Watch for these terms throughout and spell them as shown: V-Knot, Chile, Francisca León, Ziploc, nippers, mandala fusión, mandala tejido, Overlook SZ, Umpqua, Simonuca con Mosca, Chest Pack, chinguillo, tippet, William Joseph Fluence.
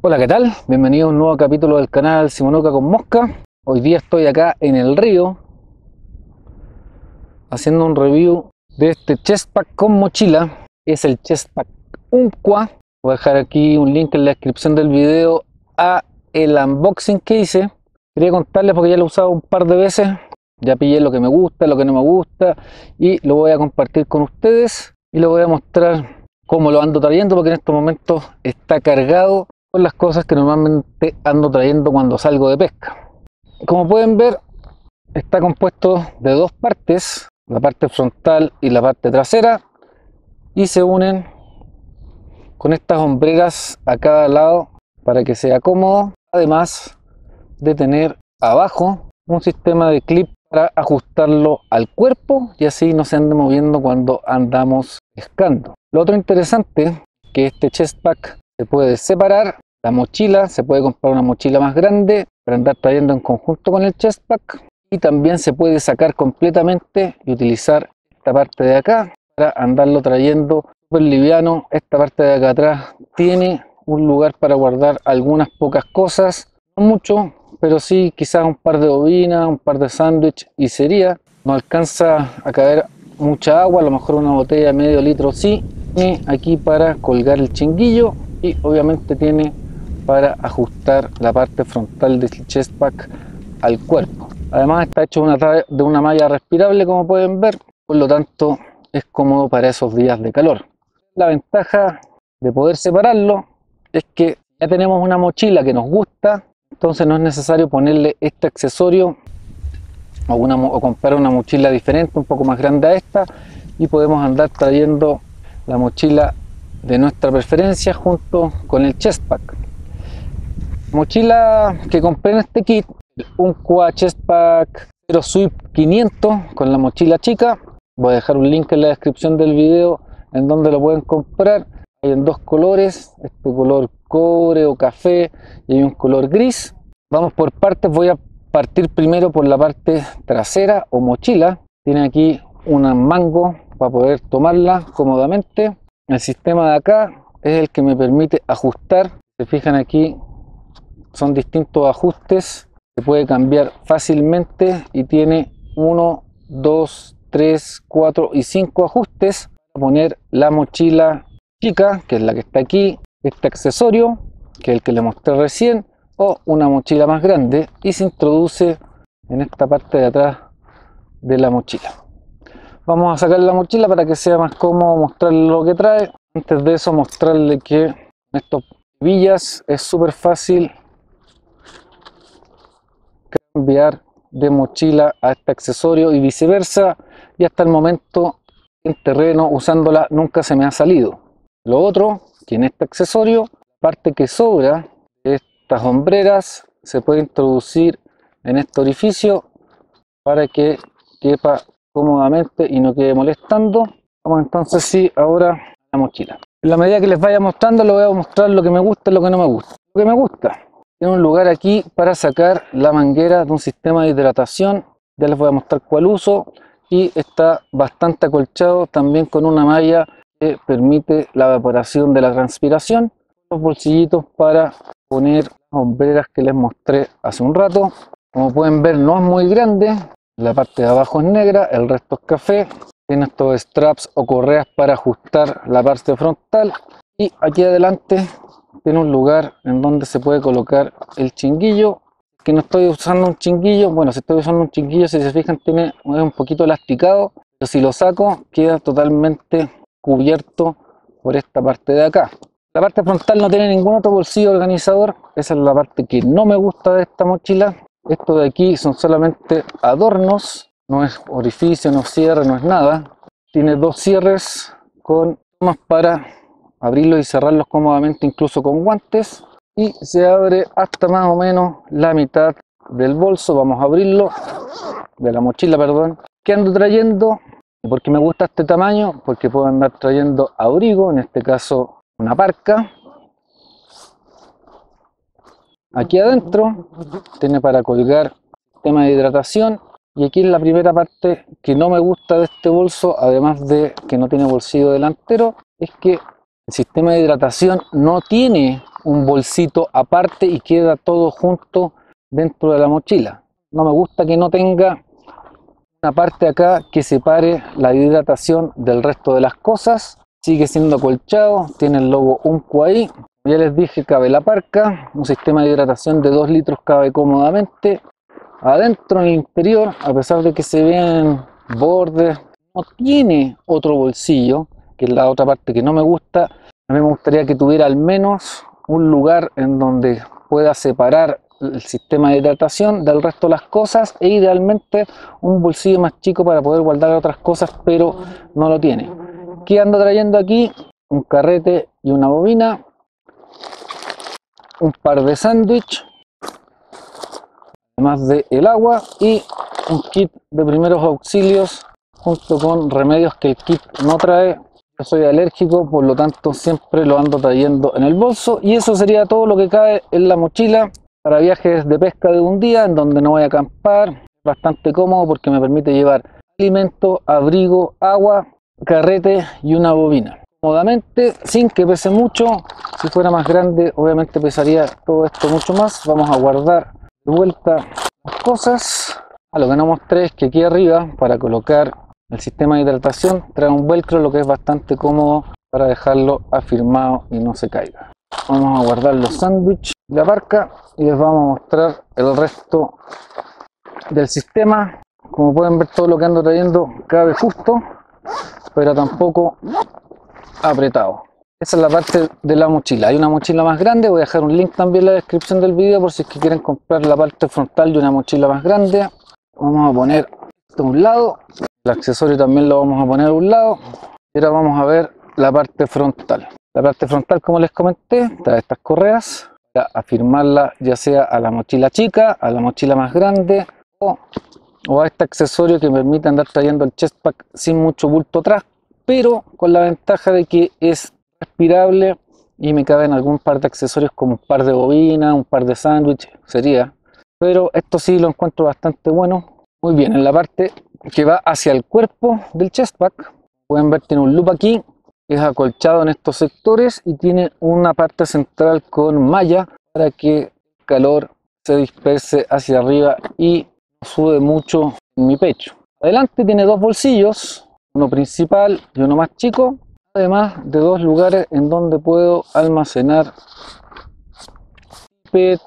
Hola, ¿qué tal? Bienvenido a un nuevo capítulo del canal Simonuca con Mosca. Hoy día estoy acá en el río haciendo un review de este chestpack con mochila. Es el chestpack Umpqua. Voy a dejar aquí un link en la descripción del video a el unboxing que hice. Quería contarles porque ya lo he usado un par de veces. Ya pillé lo que me gusta, lo que no me gusta y lo voy a compartir con ustedes. Y lo voy a mostrar cómo lo ando trayendo porque en estos momentos está cargado con las cosas que normalmente ando trayendo cuando salgo de pesca. Como pueden ver, está compuesto de dos partes, la parte frontal y la parte trasera, y se unen con estas hombreras a cada lado para que sea cómodo, además de tener abajo un sistema de clip para ajustarlo al cuerpo y así no se ande moviendo cuando andamos pescando. Lo otro interesante es que este chestpack se puede separar la mochila, se puede comprar una mochila más grande para andar trayendo en conjunto con el chestpack, y también se puede sacar completamente y utilizar esta parte de acá para andarlo trayendo súper liviano. Esta parte de acá atrás tiene un lugar para guardar algunas pocas cosas, no mucho, pero sí quizás un par de bobinas, un par de sándwiches y sería. No alcanza a caber mucha agua, a lo mejor una botella de medio litro sí. Tiene aquí para colgar el chinguillo y obviamente tiene para ajustar la parte frontal del chestpack al cuerpo. Además está hecho de una malla respirable, como pueden ver, por lo tanto es cómodo para esos días de calor. La ventaja de poder separarlo es que ya tenemos una mochila que nos gusta, entonces no es necesario ponerle este accesorio o comprar una mochila diferente, un poco más grande a esta, y podemos andar trayendo la mochila de nuestra preferencia junto con el chestpack. Mochila que compré en este kit, un Umpqua Chestpack 0 Sweep 500 con la mochila chica. Voy a dejar un link en la descripción del video en donde lo pueden comprar. Hay en dos colores, este color cobre o café y hay un color gris. Vamos por partes, voy a partir primero por la parte trasera o mochila. Tiene aquí un mango para poder tomarla cómodamente. El sistema de acá es el que me permite ajustar. Se fijan aquí, son distintos ajustes. Se puede cambiar fácilmente y tiene 1, 2, 3, 4 y 5 ajustes. Voy a poner la mochila chica, que es la que está aquí, este accesorio, que es el que le mostré recién, o una mochila más grande, y se introduce en esta parte de atrás de la mochila. Vamos a sacar la mochila para que sea más cómodo mostrar lo que trae. Antes de eso, mostrarle que con estos billas es súper fácil cambiar de mochila a este accesorio y viceversa. Y hasta el momento en terreno usándola nunca se me ha salido. Lo otro, que en este accesorio, parte que sobra de estas hombreras se puede introducir en este orificio para que quepa cómodamente y no quede molestando. Vamos entonces sí ahora a la mochila. En la medida que les vaya mostrando les voy a mostrar lo que me gusta y lo que no me gusta. Lo que me gusta, tiene un lugar aquí para sacar la manguera de un sistema de hidratación. Ya les voy a mostrar cuál uso. Y está bastante acolchado también con una malla que permite la evaporación de la transpiración. Los bolsillitos para poner las hombreras que les mostré hace un rato. Como pueden ver, no es muy grande. La parte de abajo es negra, el resto es café. Tiene estos straps o correas para ajustar la parte frontal. Y aquí adelante tiene un lugar en donde se puede colocar el chinguillo. Que no estoy usando un chinguillo. Bueno, si estoy usando un chinguillo, si se fijan, tiene un poquito elasticado. Pero si lo saco, queda totalmente cubierto por esta parte de acá. La parte frontal no tiene ningún otro bolsillo organizador. Esa es la parte que no me gusta de esta mochila. Esto de aquí son solamente adornos, no es orificio, no es cierre, no es nada. Tiene dos cierres con tomas para abrirlos y cerrarlos cómodamente, incluso con guantes. Y se abre hasta más o menos la mitad del bolso. Vamos a abrirlo, de la mochila, perdón. ¿Qué ando trayendo? ¿Y por qué me gusta este tamaño? Porque puedo andar trayendo abrigo, en este caso una parca. Aquí adentro tiene para colgar tema de hidratación y aquí es la primera parte que no me gusta de este bolso, además de que no tiene bolsillo delantero, es que el sistema de hidratación no tiene un bolsito aparte y queda todo junto dentro de la mochila. No me gusta que no tenga una parte acá que separe la hidratación del resto de las cosas. Sigue siendo acolchado, tiene el logo Umpqua ahí. Ya les dije, cabe la parca, un sistema de hidratación de 2 litros cabe cómodamente. Adentro, en el interior, a pesar de que se ven bordes, no tiene otro bolsillo, que es la otra parte que no me gusta. A mí me gustaría que tuviera al menos un lugar en donde pueda separar el sistema de hidratación del resto de las cosas, e idealmente un bolsillo más chico para poder guardar otras cosas, pero no lo tiene. ¿Qué ando trayendo aquí? Un carrete y una bobina, un par de sándwich, además de el agua, y un kit de primeros auxilios junto con remedios que el kit no trae. Yo soy alérgico, por lo tanto siempre lo ando trayendo en el bolso, y eso sería todo lo que cabe en la mochila para viajes de pesca de un día en donde no voy a acampar. Bastante cómodo porque me permite llevar alimento, abrigo, agua, carrete y una bobina cómodamente, sin que pese mucho. Si fuera más grande obviamente pesaría todo esto mucho más. Vamos a guardar de vuelta las cosas. A lo que no mostré es que aquí arriba, para colocar el sistema de hidratación, trae un velcro, lo que es bastante cómodo para dejarlo afirmado y no se caiga. Vamos a guardar los sándwiches, la barca, y les vamos a mostrar el resto del sistema. Como pueden ver, todo lo que ando trayendo cabe justo, pero tampoco apretado. Esa es la parte de la mochila. Hay una mochila más grande, voy a dejar un link también en la descripción del video por si es que quieren comprar la parte frontal de una mochila más grande. Vamos a poner esto a un lado, el accesorio también lo vamos a poner a un lado, y ahora vamos a ver la parte frontal. La parte frontal, como les comenté, trae estas correas para afirmarla ya sea a la mochila chica, a la mochila más grande, o a este accesorio que permite andar trayendo el chest pack sin mucho bulto atrás, pero con la ventaja de que es respirable y me caben algún par de accesorios como un par de bobinas, un par de sándwiches, sería. Pero esto sí lo encuentro bastante bueno. Muy bien, en la parte que va hacia el cuerpo del chest pack, pueden ver, tiene un loop aquí. Es acolchado en estos sectores y tiene una parte central con malla para que el calor se disperse hacia arriba y no sube mucho en mi pecho. Adelante tiene dos bolsillos, uno principal y uno más chico, además de dos lugares en donde puedo almacenar pipet,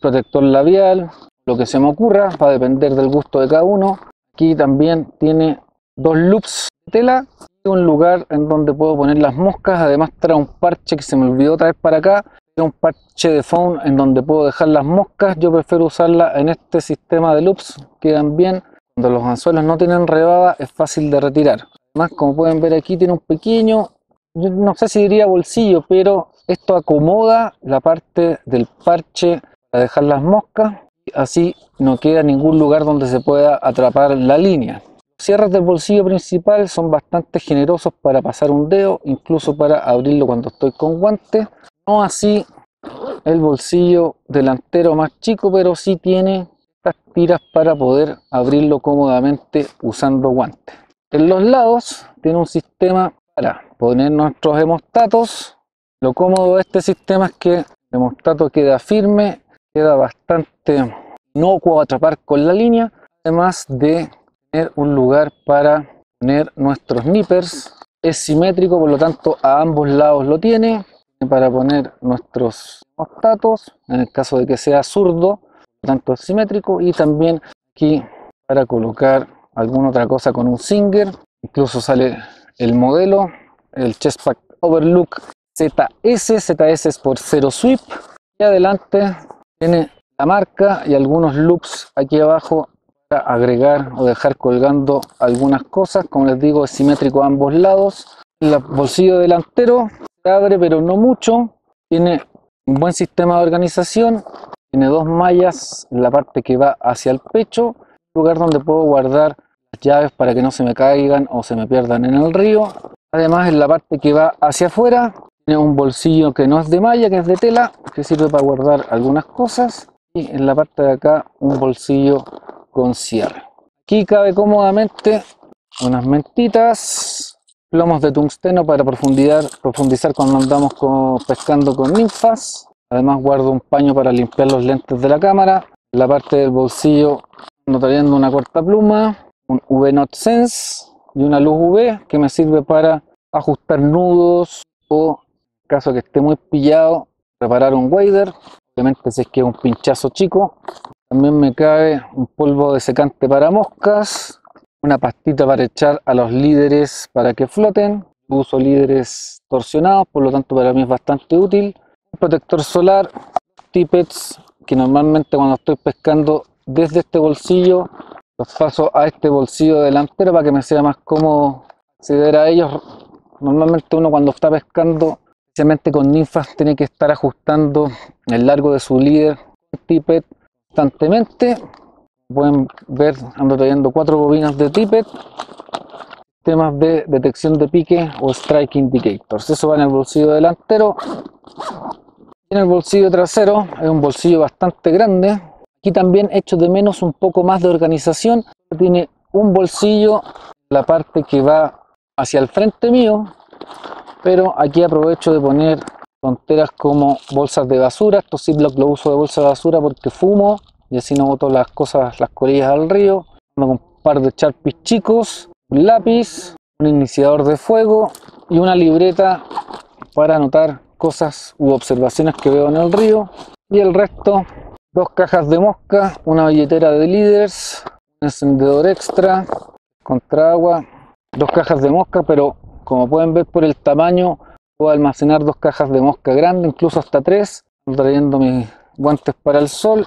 protector labial, lo que se me ocurra, va a depender del gusto de cada uno. Aquí también tiene dos loops de tela, un lugar en donde puedo poner las moscas. Además trae un parche que se me olvidó traer para acá, un parche de foam en donde puedo dejar las moscas. Yo prefiero usarla en este sistema de loops, quedan bien. Cuando los anzuelos no tienen rebaba es fácil de retirar. Además, como pueden ver, aquí tiene un pequeño, no sé si diría bolsillo, pero esto acomoda la parte del parche para dejar las moscas, así no queda ningún lugar donde se pueda atrapar la línea. Los cierres del bolsillo principal son bastante generosos para pasar un dedo, incluso para abrirlo cuando estoy con guantes. No así el bolsillo delantero más chico, pero sí tiene estas tiras para poder abrirlo cómodamente usando guantes. En los lados tiene un sistema para poner nuestros hemostatos. Lo cómodo de este sistema es que el hemostato queda firme, queda bastante inocuo a atrapar con la línea, además de un lugar para poner nuestros nippers. Es simétrico, por lo tanto a ambos lados lo tiene, para poner nuestros hemostatos en el caso de que sea zurdo, por lo tanto es simétrico. Y también aquí para colocar alguna otra cosa con un zinger. Incluso sale el modelo, el chest pack Overlook ZS es por 0 sweep, y adelante tiene la marca y algunos loops aquí abajo, agregar o dejar colgando algunas cosas. Como les digo, es simétrico a ambos lados. El bolsillo delantero se abre, pero no mucho. Tiene un buen sistema de organización, tiene dos mallas en la parte que va hacia el pecho, lugar donde puedo guardar las llaves para que no se me caigan o se me pierdan en el río. Además, en la parte que va hacia afuera tiene un bolsillo que no es de malla, que es de tela, que sirve para guardar algunas cosas, y en la parte de acá un bolsillo con cierre. Aquí cabe cómodamente unas mentitas, Lomos de tungsteno para profundizar cuando andamos pescando con ninfas. Además guardo un paño para limpiar los lentes de la cámara. En la parte del bolsillo ando trayendo una corta pluma, un V-Knot Sense y una luz UV que me sirve para ajustar nudos o, en caso que esté muy pillado, preparar un wader. Obviamente si es que es un pinchazo chico. También me cabe un polvo de secante para moscas, una pastita para echar a los líderes para que floten. Yo uso líderes torsionados, por lo tanto para mí es bastante útil. Un protector solar, tippets, que normalmente cuando estoy pescando desde este bolsillo, los paso a este bolsillo delantero para que me sea más cómodo acceder a ellos. Normalmente uno cuando está pescando, especialmente con ninfas, tiene que estar ajustando el largo de su líder, tippet, constantemente. Pueden ver, ando trayendo 4 bobinas de tippet, temas de detección de pique o strike indicators. Eso va en el bolsillo delantero. En el bolsillo trasero es un bolsillo bastante grande. Aquí también echo de menos un poco más de organización. Tiene un bolsillo, la parte que va hacia el frente mío, pero aquí aprovecho de poner tonteras como bolsas de basura. Estos ziploc lo uso de bolsa de basura porque fumo y así no boto las cosas, las colillas al río. Ando con un par de sharpies chicos, un lápiz, un iniciador de fuego y una libreta para anotar cosas u observaciones que veo en el río. Y el resto, 2 cajas de mosca, una billetera de líderes, un encendedor extra, contra agua, 2 cajas de mosca, pero como pueden ver por el tamaño, puedo almacenar 2 cajas de mosca grande, incluso hasta 3. Trayendo mis guantes para el sol,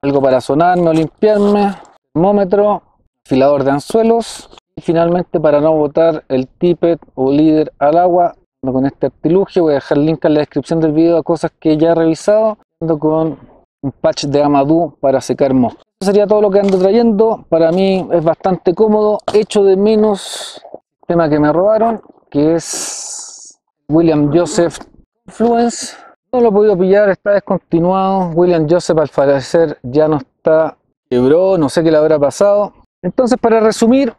algo para sonarme o limpiarme, termómetro, afilador de anzuelos y finalmente, para no botar el tippet o líder al agua, ando con este artilugio. Voy a dejar link en la descripción del video a cosas que ya he revisado. Ando con un patch de amadú para secar moscas. Eso sería todo lo que ando trayendo. Para mí es bastante cómodo. Echo de menos el tema que me robaron, que es William Joseph Fluence. No lo he podido pillar, está descontinuado. William Joseph al parecer ya no está, quebró, no sé qué le habrá pasado. Entonces, para resumir,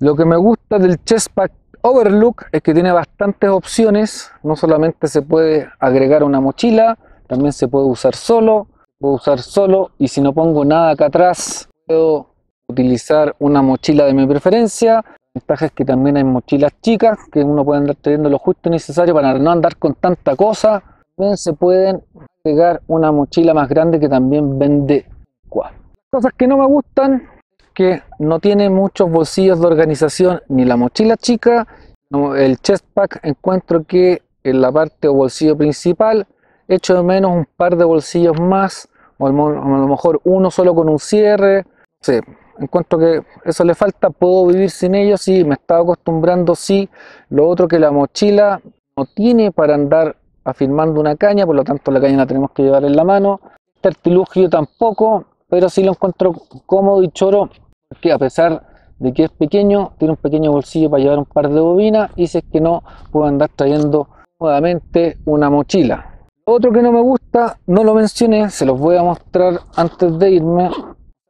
lo que me gusta del Chesspack Overlook es que tiene bastantes opciones. No solamente se puede agregar una mochila, también se puede usar solo. Puedo usar solo y si no pongo nada acá atrás, puedo utilizar una mochila de mi preferencia. La ventaja es que también hay mochilas chicas que uno puede andar teniendo lo justo y necesario para no andar con tanta cosa. También se pueden pegar una mochila más grande que también vende Umpqua. Cosas que no me gustan, que no tiene muchos bolsillos de organización ni la mochila chica. El Chesspack encuentro que en la parte o bolsillo principal echo de menos un par de bolsillos más, o a lo mejor uno solo con un cierre. Sí, encuentro que eso le falta. Puedo vivir sin ellos y me estaba acostumbrando. Sí, lo otro, que la mochila no tiene para andar afirmando una caña, por lo tanto la caña la tenemos que llevar en la mano. Este artilugio tampoco, pero sí lo encuentro cómodo y choro, porque a pesar de que es pequeño, tiene un pequeño bolsillo para llevar un par de bobinas, y si es que no, puedo andar trayendo nuevamente una mochila. Otro que no me gusta, no lo mencioné, se los voy a mostrar antes de irme.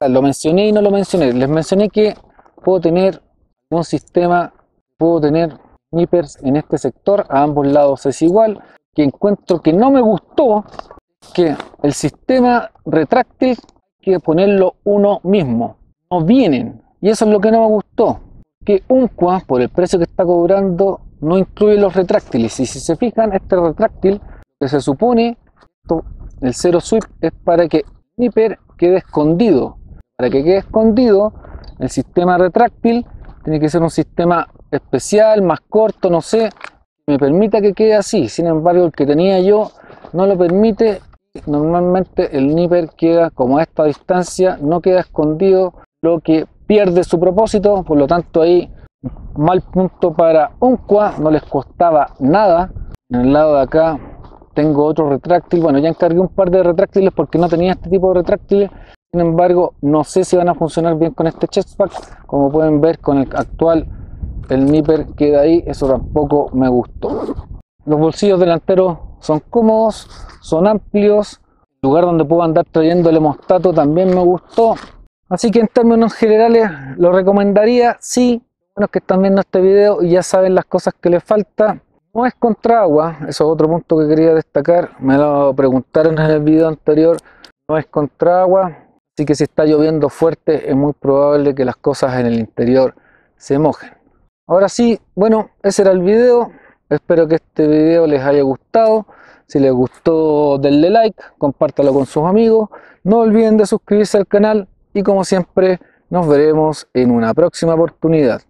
Lo mencioné y no lo mencioné. Les mencioné que puedo tener un sistema, puedo tener nippers en este sector, a ambos lados es igual. Que encuentro que no me gustó, que el sistema retráctil hay que ponerlo uno mismo, no vienen, y eso es lo que no me gustó, que Umpqua, por el precio que está cobrando, no incluye los retráctiles. Y si se fijan, este retráctil, que se supone, el Zero Sweep, es para que el nipper quede escondido. Para que quede escondido, el sistema retráctil tiene que ser un sistema especial, más corto, no sé, me permita que quede así. Sin embargo, el que tenía yo no lo permite. Normalmente el nipper queda como a esta distancia, no queda escondido, lo que pierde su propósito. Por lo tanto, ahí mal punto para Umpqua, no les costaba nada. En el lado de acá tengo otro retráctil. Bueno, ya encargué un par de retráctiles porque no tenía este tipo de retráctiles. Sin embargo, no sé si van a funcionar bien con este Chesspack. Como pueden ver, con el actual, el nipper queda ahí. Eso tampoco me gustó. Los bolsillos delanteros son cómodos, son amplios. El lugar donde puedo andar trayendo el hemostato también me gustó. Así que en términos generales lo recomendaría. Sí, buenos que están viendo este video y ya saben las cosas que les falta. No es contra agua, eso es otro punto que quería destacar, me lo preguntaron en el video anterior, no es contra agua, así que si está lloviendo fuerte es muy probable que las cosas en el interior se mojen. Ahora sí, bueno, ese era el video, espero que este video les haya gustado. Si les gustó, denle like, compártalo con sus amigos, no olviden de suscribirse al canal y como siempre nos veremos en una próxima oportunidad.